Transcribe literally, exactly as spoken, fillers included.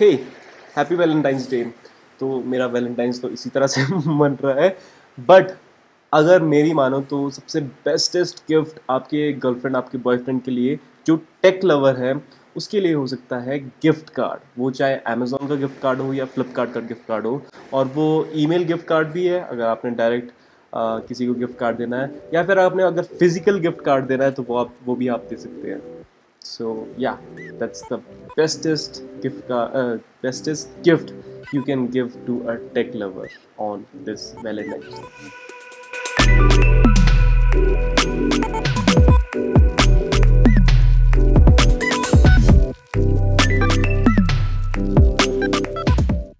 हे happy Valentine's day, तो मेरा Valentine's तो इसी तरह से मन रहा है। बट अगर मेरी मानो तो सबसे बेस्टेस्ट गिफ्ट आपके गर्लफ्रेंड आपके बॉयफ्रेंड के लिए जो टेक लवर है उसके लिए हो सकता है गिफ्ट कार्ड, वो चाहे अमेज़ॉन का गिफ्ट कार्ड हो या फ्लिपकार्ट का गिफ्ट कार्ड हो, और वो ईमेल गिफ्ट कार्ड भी है अगर आपने डायरेक्ट आ, किसी को गिफ्ट कार्ड देना है, या फिर आपने अगर फिजिकल गिफ्ट कार्ड देना है तो वो आप वो भी आप दे सकते हैं। सो या that's the bestest gift you can give to a tech lover on this Valentine's Day.